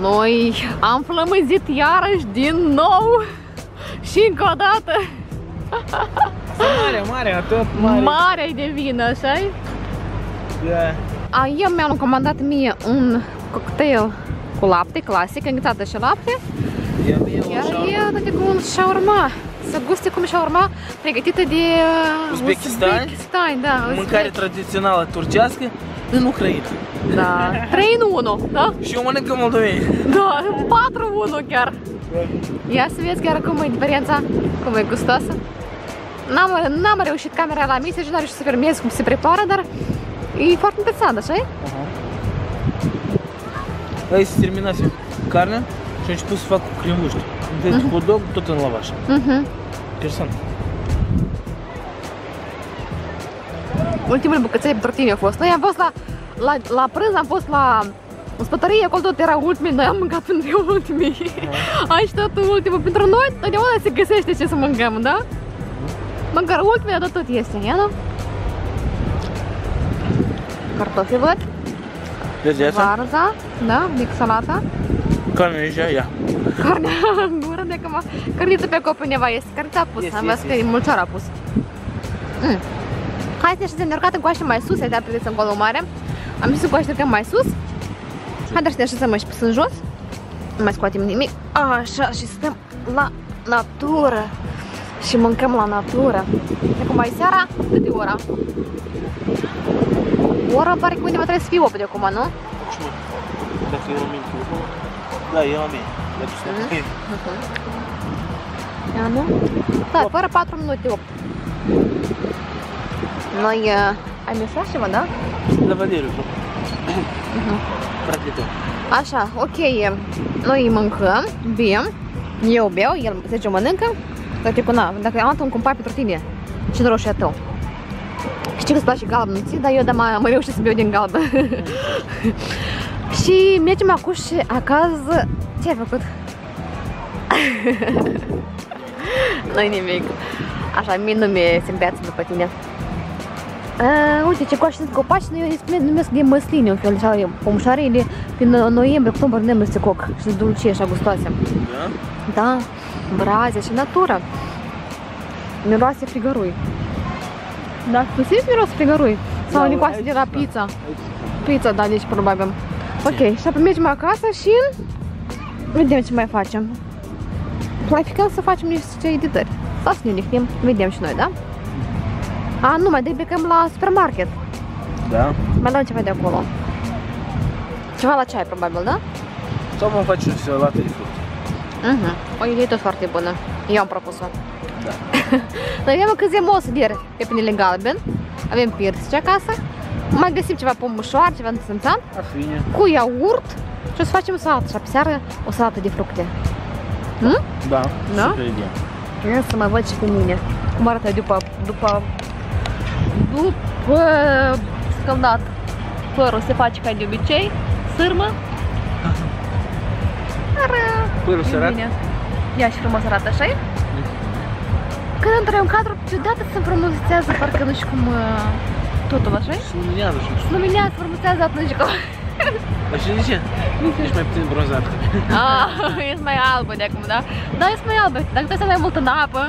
Noi am flămânzit iarăși din nou și încă o dată. Marea, tot mare. Marea-i de vină, așa-i? Da. Eu mi-am comandat mie un cocktail cu lapte, clasic, înghețată și lapte. Iar ea dă-te cu un shaorma. Să guste cum shaorma pregătită de uzbekistani, da. Mâncare tradițională turcească în Ucraina. Da, 3 în 1, da? Și eu mănânc în Moldovei. Da, 4 în 1 chiar. Ia să vezi chiar cum e diferența, cum e gustoasă. N-am reușit camera la mine, și n-am reușit să filmez cum se prepară, dar e foarte interesant, așa e? Hai să terminați carnea și am început să fac cu cremuști. Deci hot dog tot în lavaș. Interesant. Ultimul bucăței pentru tine a fost. Noi am fost la prânz, am fost la spătărie, acolo tot era ultimii, noi am mâncat pentru ultimii. Aici tot ultimul pentru noi, totdeauna se găsește ce să mâncăm, da? Măcar ultimii, dar tot este, ia, da? Cartofi văd. Varza, da, mic salata. Carnea e și ea. Carnea în gură de căma. Cărniță pe acolo neva este, cărnița pusă, am văzut că e mulțoara pusă. Hai să ne așezăm de urcat în coaște mai sus, de-a priviți încolo mare. Am zis să coaștercăm mai sus. Haideți să ne așezăm aici până în jos. Nu mai scoatem nimic. Așa, și stăm la natură. Și mâncăm la natură. Acum e seara, cât e ora? Ora pare că undeva trebuie să fie 8 de acum, nu? Dacă e la mine, da, e la mine. Ia, nu? Da, fără 4 minute, 8. Noi ai mers ceva, da? La vădere, frate tău. Așa, ok, noi mâncăm, bem, eu beau, el Sergiu mănâncă. Dacă am dat un cumpăr pentru tine, ce roșu e tău. Știi că îți place galbenă, dar eu mai reușesc să beau din galbă. Și mergem acum și acasă. Ce ai făcut? Nu-i nimic. Așa, mie nu mi-e simbeață după tine. Uite ce coași sunt copaci, noi îi numesc de măsline, un fel de pomușarele. Prin noiembrie, octombrie, ne numesc de coc și sunt dulce și gustoase. Da? Braze și natură. Miroase frigărui. Da, tu simți miros frigărui? Sau nicoase de la pizza? Pizza, da, deci probabil. Ok, și apoi mergem acasă și vedem ce mai facem. Planificăm să facem niște editări. Sau să ne odihnim, vedem și noi, da? A, nu, mai debecăm la supermarket. Da. Mai luăm ceva de acolo. Ceva la ceai, probabil, da? Sau vom face o salată de fructe. O idee tot foarte bună. Eu am propus-o. Da. Noi avem câțiva mosădiri pe pinele galben. Avem piersici acasă. Mai găsim ceva pomușoar, ceva înțânțan. Afine. Cu iaurt. Și o să facem o salată. Și pe seară o salată de fructe. Da, super idee. Vreau să mai văd și cu mine. Cum arată după scăldat părul, se face ca de obicei, sârmă. Dar părul sărat. Ia și frumos arată, așa-i? Când intră în cadru, ciudată se înfrumusează, parcă nu știu cum totul, așa-i? Se luminează și nu luminează, se înfrumusează atunci cum. Dar și de ce? Ești mai puțin bronzat. Ești mai albă de acum, da? Da, ești mai albă, dacă trebuie să mai mult în apă.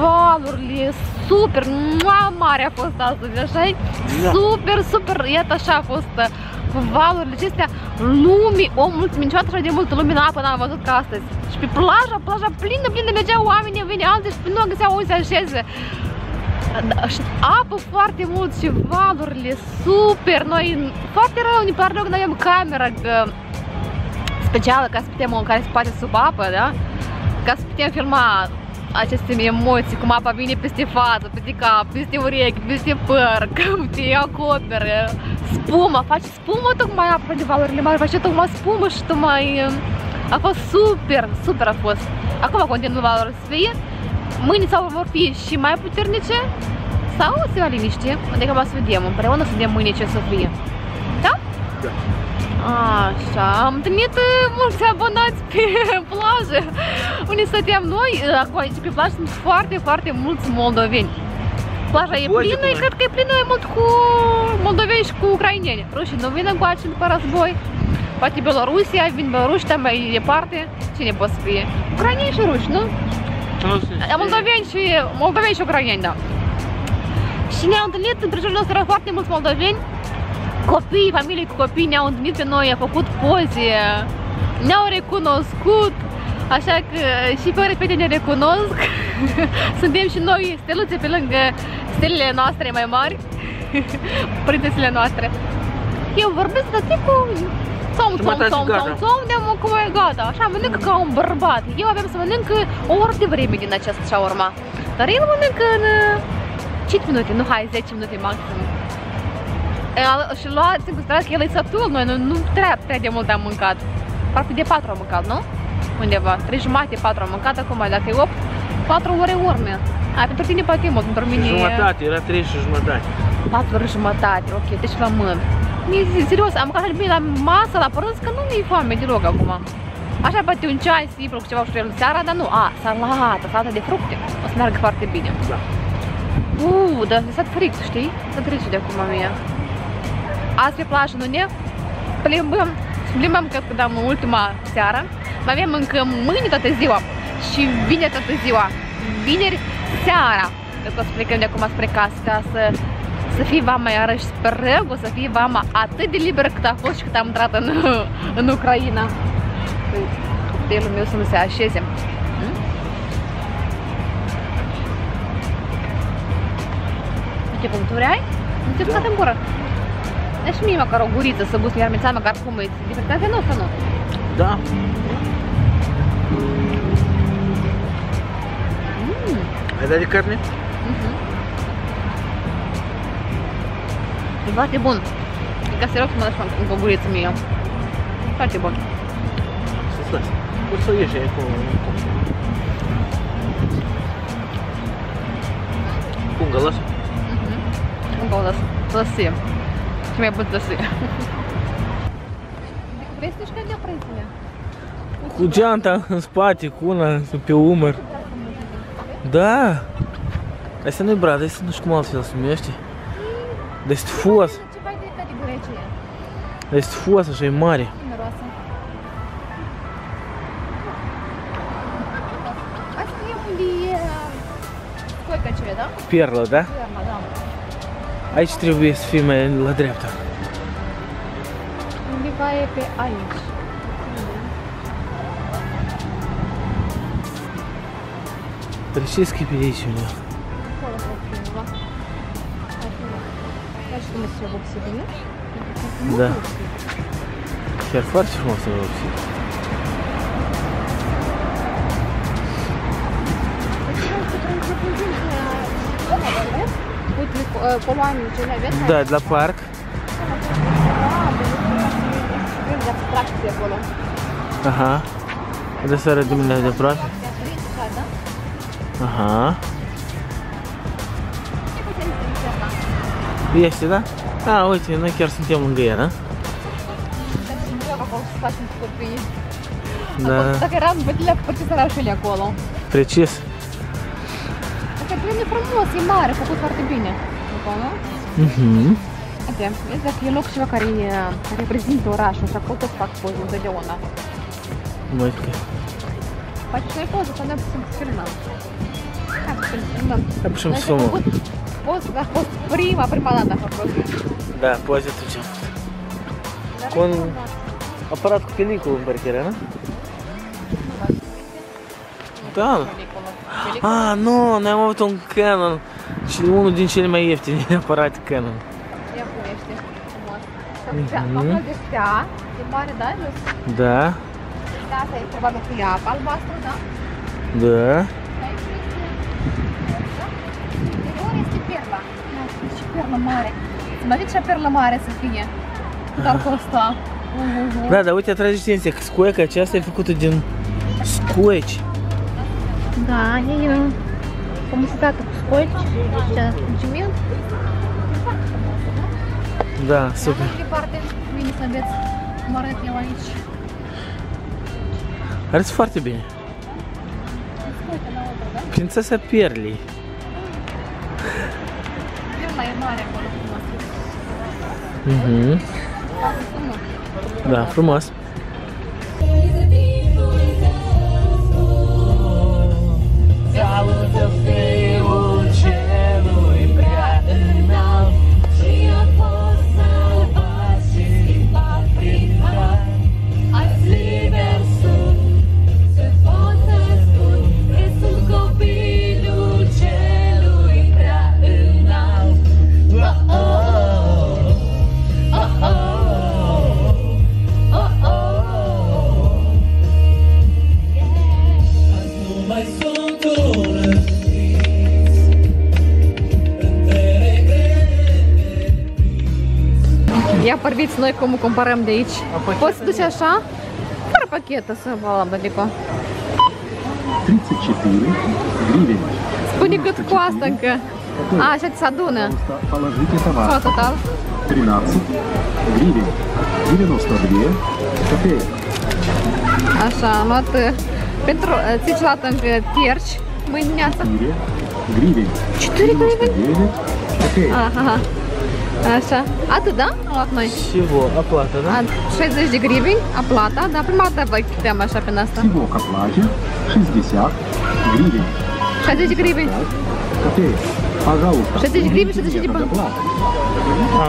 Valurile, super, mare a fost astăzi, așa-i? Super, iată așa a fost cu valurile acestea, lumii, o mulțime, niciodată așa de multă lume în apă n-am văzut ca astăzi. Și pe plaja plină, mergeau oamenii, vine alții și nu găseau unde se așeze. Și apă foarte mult și valurile, super, noi, foarte rău, ne pare rău că noi avem camera specială ca să putem, care se poate sub apă, da? Ca să putem filma aceste emoții, cum apa vine peste față, peste cap, peste urechi, peste păr, cum te acoperă, spuma, face spumă tocmai apă de valurile mari, face tocmai spumă și tocmai... A fost super, super a fost. Acum continuă valurile să fie, mâine sau vor fi și mai puternice, sau se va liniști, adică o să vedem, împreună să vedem mâine ce să fie. Da? Da. Așa, am întâlnit mulți abonați pe plajă, unde stăteam noi, acolo aici pe plajă sunt foarte mulți moldoveni. Plaja e plină, cred că e plină mult cu moldoveni și cu ucraineni. Rușii nu vin încoace după război. Poate Belorusia, vin beloruși, mai departe. Cine poate să fie? Ucraineni și ruși, nu? Moldoveni și ucraineni, da. Și ne-au întâlnit, între jurul nostru erau foarte mulți moldoveni. Copii, familii cu copii ne-au întâlnit pe noi, au făcut poze, ne-au recunoscut. Așa că și pe repede ne recunosc. Suntem și noi steluțe pe lângă stelele noastre mai mari. Părintesele noastre. Eu vorbesc de cu som, de acum e gata. Așa mănâncă ca un bărbat. Eu aveam să mănânc o oră de vreme din această shaorma. Dar el mănâncă în 5 minute, nu hai, 10 minute maxim. Și luați în considerație că el e sătul, noi nu prea de mult am mâncat. Parcă de 4 am mâncat, nu? Undeva, 3 jumate, 4 am mâncat acum, dacă e 8, 4 ore urme. A, pentru tine poate mult, pentru mine... Jumătate, era 3 și jumătate. 4 și jumătate, ok, deci la mână. Mi-e serios, am mâncat bine la masă, la prânz, că nu mi-e foame deloc acum. Așa poate un ceai, simplu, cu ceva ușurel seara, dar nu, salata de fructe, o să meargă foarte bine. Da. Dar mi-a stat fric, știi? Să trece de acum mie. Azi pe plajă, nu ne? Plimbăm, cred că am ultima seară. Mai avem încă mâine toată ziua și vineri toată ziua. Vineri seara o să plecăm de acum spre casă, ca să fie vama iară și sperăm o să fie vama atât de liberă cât a fost și cât am intrat în Ucraina. Cocktailul meu să nu se așeze. Uite cum tu ai? Nu te-ai făcut în gură. Deci mie măcar o guriță să gust, mi-ar mința măcar cum e defectate, nu sau nu? Da. Ai dat de carne? E foarte bun. E ca să rog să mă lași încă o guriță mie. E foarte bun. Să-ți las. Poți să ieși aici cu... Punga las. Punga las. Lăsie. Și mai puteți să ia. Vrei să-și cădea prezile? Cu geanta în spate, cu una pe umăr. Da! Asta nu-i brad, asta nu știu cum altfel se numește. Dar este fos. Dar este fos, așa e mare. Asta e unde e coica aceea, da? Perla, da? Aici trebuie să fie mai la dreapta. Undeva e pe aici. Dar ce schipi de aici unde? Acolo vreau ceva. Dar și cum este ceva vopsită, nu? Da. Chiar foarte frumos e vopsită. Da, de la parc. Aha. De seara dimineața de aproape. Aha. Este, da? A, uite, noi chiar suntem lângă ea, da? Dacă eram bătile, părți să arăși ele acolo. Precis. E frumos, e mare, a făcut foarte bine. Vezi dacă e loc ceva care reprezintă orașul, așa că tot fac poze întotdeauna. Mai că... Faci și noi poze, că noi putem să filmăm. Hai să filmăm. Hai putem să filmăm. A fost prima dată a fost. Da, poze tu ce-am făcut. Cu un aparat cu peliculă în parchere, nu? Da. A, nu, noi am avut un Canon, unul din cele mai ieftine aparate Canon. Ia pune, știi, frumos. Am de stea, e mare, da, jos? Da. Da, asta e probabil cu ea albastră, da? Da. De ori este perla. Ia, și perla mare. Îți mai zici și perla mare să fie. Cât ar costa? Da, dar uite, atrage atenție, că scoica aceasta e făcută din scoici. Da, e comunicată cu scoici, ciment. Da, super. Mai departe, bine să vedeți cum arăt eu aici. Arăți foarte bine. Prințesa Perlei. mai e mare acolo cum a fost. Da, frumos. Salută Fiul Celui Prea Înalt și a fost salvat și schimbat prin har. Azi liber sunt, se pot să spun că sunt copilul Celui Prea Înalt. Oh-oh, oh-oh, oh-oh. Azi nu mai sunt un închis, între regrete prins. Ia părbiți noi cum comparăm de aici. Poți să duci așa? Fără pachetă să vă la bădico. 34 griveni. Spune cât coastă încă. A, așa ți se adună. Sau total? 13 griveni. 92 copei. Așa, am luat pentru țici încă terci. Mâine dimineața. 4 griveni. 4 griveni? Copei. Aha. Așa. Atât, da? Am luat noi. Sivo, aplata, da? 60 de griveni, aplata, dar prima dată vă putem așa pe asta. Sivo, aplata, 60 griveni. 60 griveni. Copei. Пожалуйста. 60 гривен, 60 типа. А,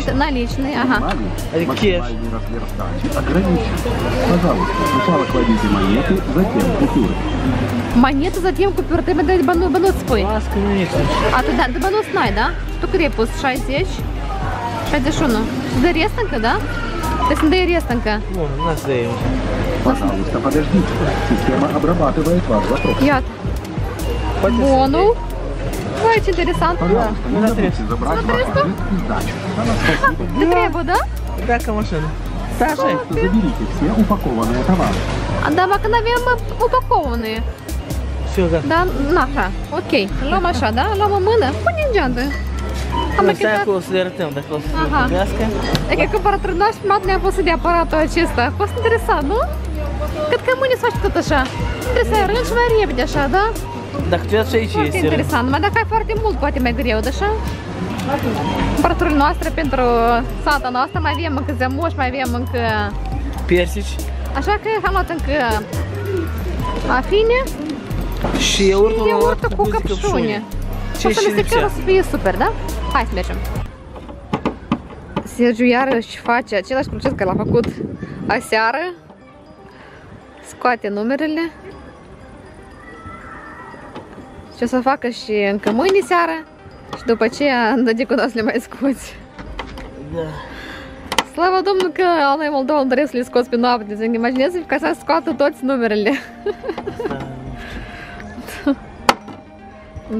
это наличные, ага. Кеш. Пожалуйста, сначала кладите монеты, затем купюры. Монеты, затем купюры. Ты мне дай банут спой. А ты да, банут знай, да? Что крепость 60. 60 ну. За рестанка, да? То есть дай рестанка. Ну, нас даем. Пожалуйста, подождите. Система обрабатывает ваш вопрос. Яд. Бонус. Очень интересантно. Да. На 300. На 300? Ты требу, да? Какая машина? Саша, заберите все упакованные товары. А да, обыкновенно упакованные. Все, да. Да, наша. Окей. Лом аша, да? Лом мына. Понедельник. Asta e acolo să le arătăm, dacă o să le privească. E că cumpărătorul nostru ne-a pus de aparatul acesta. A fost interesant, nu? Cât că mâine să faci tot așa. Trebuie să ai rând și mai repede așa, da? Dacă câteodată și aici este interesant, mai dacă ai foarte mult, poate mai greu, așa? Cumpărăturile noastre pentru sata noastră, mai avem încă zemuș, mai avem încă... Persici. Așa că am luat încă afine și iaurtul cu căpșune. Și asta mi se chiar o să fie super, da? Hai să mergem. Sergiu iarăși face același proces care l-a făcut aseară. Scoate numerele. Și o să facă și încă mâine seară. Și după aceea, dădicul nostru le mai scoți. Da. Slavă Domnului că al noi Moldova îmi doresc să le scoți pe noapte. Să-mi imaginez ca să scoată toți numerele.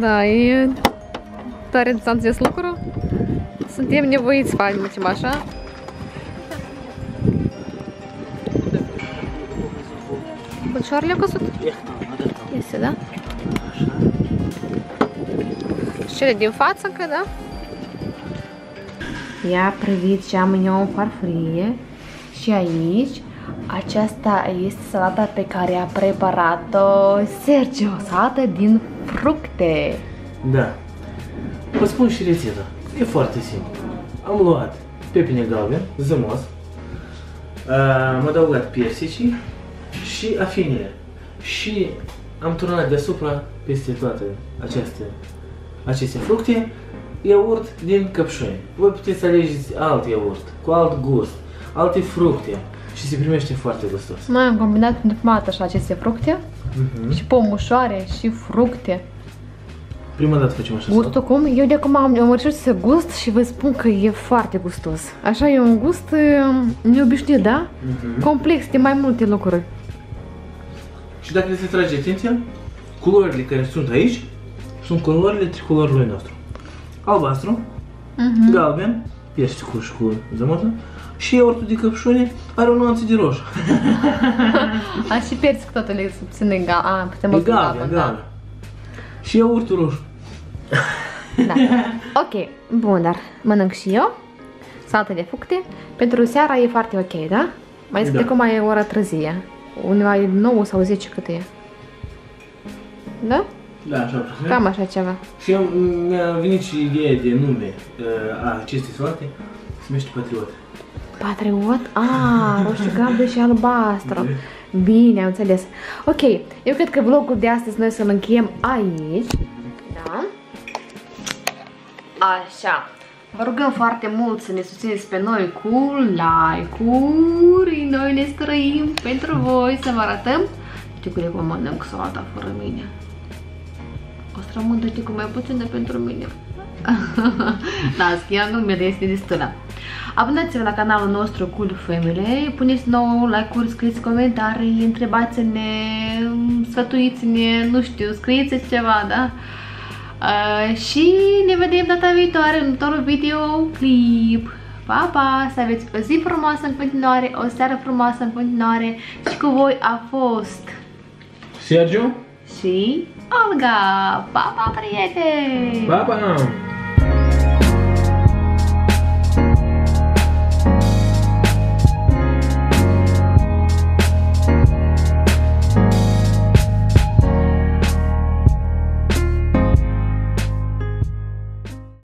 Da, e tare interesant acest lucru. Suntem nevoiți să facem așa. Bălșoarele au căsut? Este, da? Și cele din față încă, da? Ia priviți ce am eu în farfurie. Și aici aceasta este salata pe care a preparat-o Sergiu. Salată din fructe. Da. Vă spun și rețeta. E foarte simplu. Am luat pepene galben, zămos. Am adăugat persicii și afinele. Și am turnat deasupra peste toate aceste fructe iaurt din căpșuni. Voi puteți alegeți alt iaurt, cu alt gust, alte fructe și se primește foarte gustos. Noi am combinat pentru prima dată așa aceste fructe și pomușoare și fructe. Prima dată facem așa. Gustul cum? Eu de acum am reușit să gust și vă spun că e foarte gustos. Așa e un gust neobișnuit, da? Complex de mai multe lucruri. Și dacă se trage atenția, culorile care sunt aici sunt culorile tricolorului nostru. Albastru, galben, piersicul și cu zămătă și iaurtul de căpșune are o nuanță de roșu. A, și piersicul totul e subține galben, da. Și iaurtul roșu. Da. Ok, bun, dar mănânc și eu salată de fructe. Pentru seara e foarte ok, da? Mai zic că mai e ora târzie. Undeva e 9 sau 10 cât e. Da? Da, așa. Cam așa ceva. Și mi-a venit și ideea de nume a acestei salate, se numește Patriot. Patriot? Ah, roșu galben și albastru. Bine, am înțeles. Ok, eu cred că vlogul de astăzi noi să-l încheiem aici. Da? Așa. Vă rugăm foarte mult să ne susțineți pe noi cu like-uri. Noi ne străim pentru voi să vă arătăm. Știu că recomandăm cu salata fără mine. O să rămână, știu, cu mai puțină pentru mine. Da, schia numele este destulă. Abonați-vă la canalul nostru Cool Family, puneți nouă like-uri, scrieți comentarii, întrebați-ne, sfătuiți-ne, nu știu, scrieți ceva, da? Și ne vedem data viitoare în următorul videoclip. Pa, pa! Să aveți o zi frumoasă în continuare, o seară frumoasă în continuare și cu voi a fost Sergiu și Olga. Pa, pa, prieteni! Pa, pa!